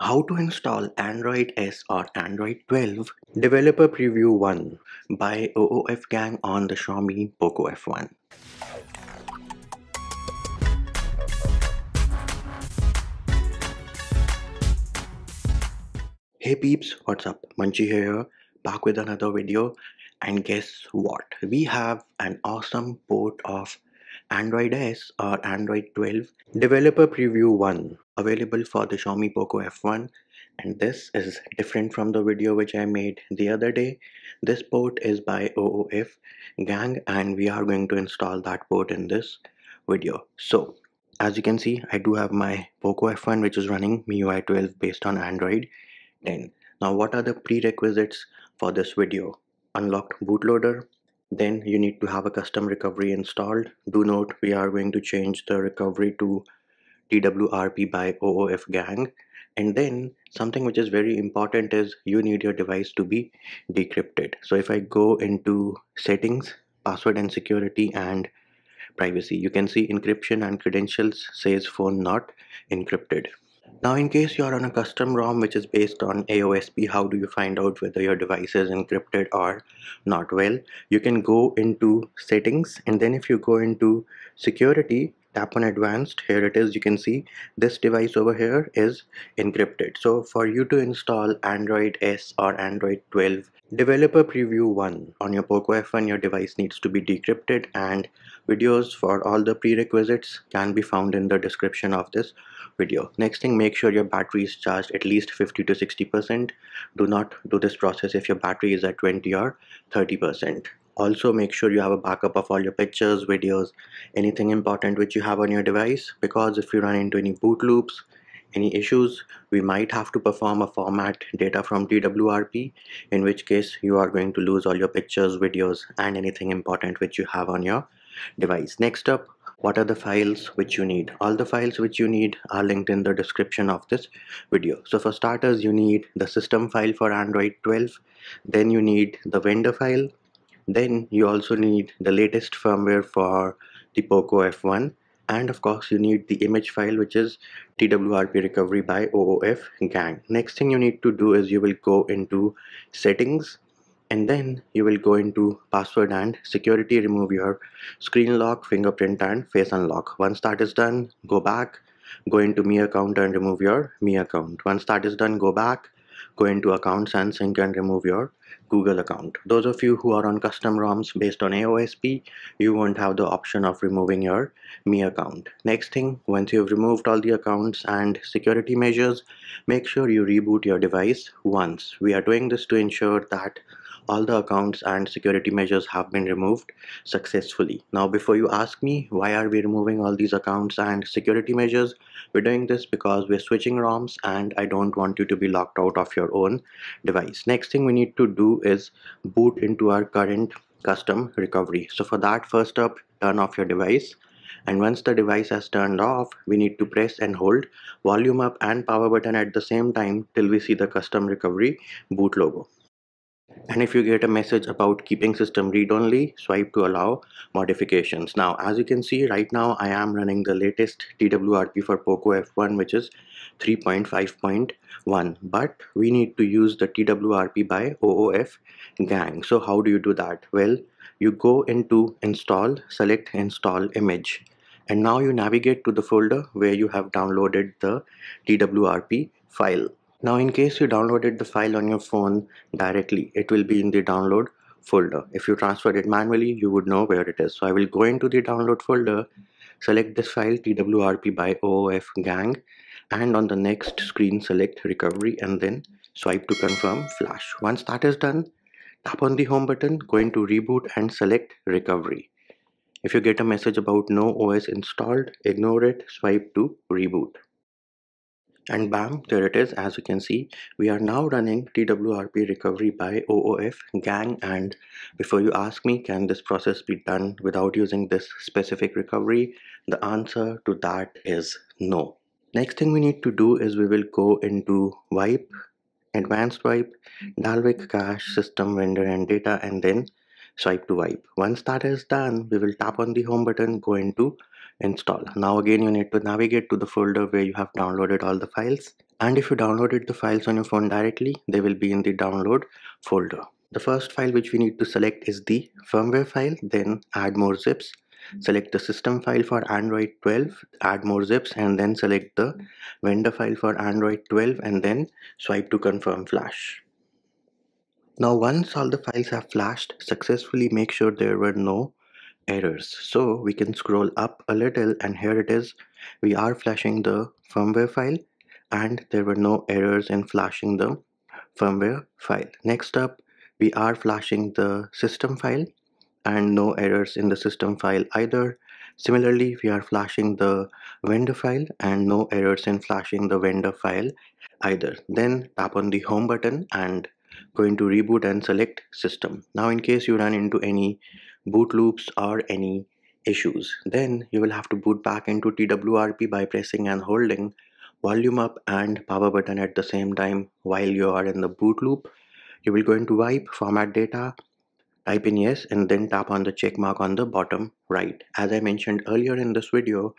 How to install Android S or Android 12 Developer Preview 1 by OOF Gang on the Xiaomi Poco F1. Hey peeps, what's up? Manchi here, back with another video, and guess what? We have an awesome port of Android S or Android 12 Developer Preview 1 available for the Xiaomi Poco F1, and this is different from the video which I made the other day. This port is by OOF Gang and we are going to install that port in this video. So as you can see, I do have my Poco F1 which is running MIUI 12 based on Android 10. Now what are the prerequisites for this video? Unlocked bootloader. Then you need to have a custom recovery installed. Do note, we are going to change the recovery to TWRP by OOF Gang. And then something which is very important is you need your device to be decrypted. So if I go into settings, password and security and privacy, you can see encryption and credentials says phone not encrypted. Now in case you're on a custom ROM which is based on AOSP, how do you find out whether your device is encrypted or not? Well, you can go into settings, and then if you go into security, tap on advanced, here it is. You can see this device over here is encrypted. So for you to install Android S or Android 12 Developer Preview 1 on your Poco F1, your device needs to be decrypted, and videos for all the prerequisites can be found in the description of this video. Next thing, make sure your battery is charged at least 50 to 60%. Do not do this process if your battery is at 20 or 30%. Also make sure you have a backup of all your pictures, videos, anything important which you have on your device, because if you run into any boot loops, any issues, we might have to perform a format data from TWRP, in which case you are going to lose all your pictures, videos and anything important which you have on your device. Next up, what are the files which you need? All the files which you need are linked in the description of this video. So for starters, you need the system file for Android 12, then you need the vendor file, then you also need the latest firmware for the Poco F1, and of course you need the image file which is TWRP recovery by OOF Gang. Next thing you need to do is you will go into settings, and then you will go into password and security, remove your screen lock, fingerprint and face unlock. Once that is done, go back, go into Mi account and remove your Mi account. Once that is done, go back, go into accounts and sync and remove your Google account. Those of you who are on custom ROMs based on AOSP, you won't have the option of removing your Mi account. Next thing, once you've removed all the accounts and security measures, make sure you reboot your device once. We are doing this to ensure that all the accounts and security measures have been removed successfully. Now before you ask me why are we removing all these accounts and security measures, we're doing this because we're switching ROMs and I don't want you to be locked out of your own device. Next thing we need to do is boot into our current custom recovery. So for that, first up, turn off your device, and once the device has turned off, we need to press and hold volume up and power button at the same time till we see the custom recovery boot logo. And if you get a message about keeping system read-only, swipe to allow modifications. Now as you can see, right now I am running the latest TWRP for Poco F1 which is 3.5.1, but we need to use the TWRP by OOF Gang. So how do you do that? Well, you go into install, select install image, and now you navigate to the folder where you have downloaded the TWRP file. Now in case you downloaded the file on your phone directly, it will be in the download folder. If you transferred it manually, you would know where it is. So I will go into the download folder, select this file TWRP by OOF Gang, and on the next screen select recovery and then swipe to confirm flash. Once that is done, tap on the home button, go into reboot and select recovery. If you get a message about no OS installed, ignore it, swipe to reboot. And bam, there it is. As you can see, we are now running TWRP recovery by OOF Gang. And before you ask me, can this process be done without using this specific recovery? The answer to that is no. Next thing we need to do is we will go into wipe, advanced wipe, Dalvik cache, system, vendor and data, and then swipe to wipe. Once that is done, we will tap on the home button, go into install. Now again, you need to navigate to the folder where you have downloaded all the files, and if you downloaded the files on your phone directly, they will be in the download folder. The first file which we need to select is the firmware file, then add more zips. Select the system file for Android 12, add more zips, and then select the vendor file for Android 12 and then swipe to confirm flash. Now once all the files have flashed successfully, make sure there were no errors. So we can scroll up a little and here it is. We are flashing the firmware file and there were no errors in flashing the firmware file. Next up, we are flashing the system file and no errors in the system file either. Similarly, we are flashing the vendor file and no errors in flashing the vendor file either. Then tap on the home button and go into reboot and select system. Now in case you run into any boot loops or any issues, then you will have to boot back into TWRP by pressing and holding volume up and power button at the same time while you are in the boot loop. You will go into wipe, format data, type in yes, and then tap on the check mark on the bottom right. As I mentioned earlier in this video,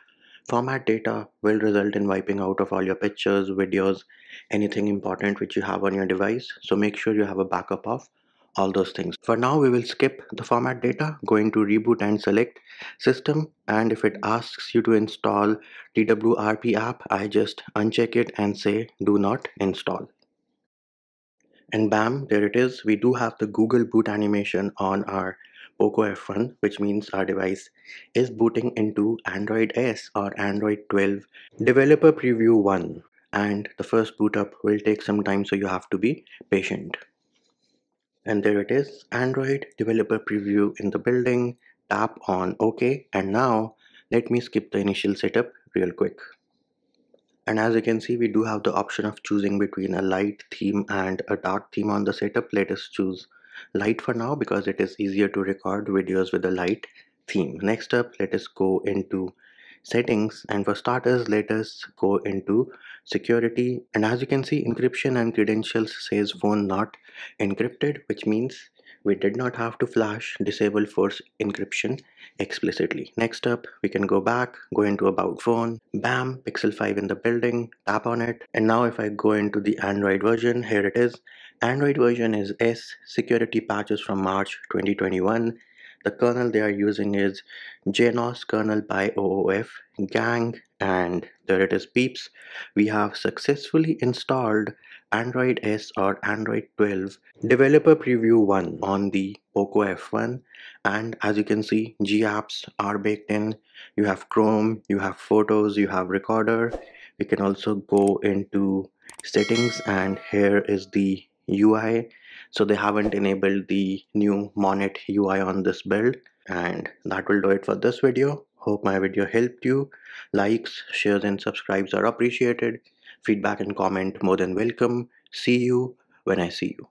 format data will result in wiping out of all your pictures, videos, anything important which you have on your device. So make sure you have a backup of all those things. For now, we will skip the format data, go into reboot and select system. And if it asks you to install TWRP app, I just uncheck it and say do not install. And bam, there it is. We do have the Google boot animation on our Poco F1, which means our device is booting into Android S or Android 12 Developer Preview 1. And the first boot up will take some time, so you have to be patient. And there it is, Android Developer Preview in the building. Tap on OK. And now let me skip the initial setup real quick. And as you can see, we do have the option of choosing between a light theme and a dark theme on the setup. Let us choose light for now because it is easier to record videos with a light theme. Next up, let us go into settings, and for starters, let us go into security. And as you can see, encryption and credentials says phone not encrypted, which means we did not have to flash disable force encryption explicitly. Next up, we can go back, go into about phone, bam, Pixel 5 in the building, tap on it. And now if I go into the Android version, here it is. Android version is S, security patches from March 2021. The kernel they are using is Genos kernel by OOF Gang. And there it is, peeps. We have successfully installed Android S or Android 12 Developer Preview 1 on the Poco F1. And as you can see, GApps are baked in. You have Chrome, you have Photos, you have Recorder. We can also go into settings, and here is the UI. So they haven't enabled the new Monet UI on this build. And that will do it for this video. Hope my video helped you. Likes, shares and subscribes are appreciated. Feedback and comment more than welcome. See you when I see you.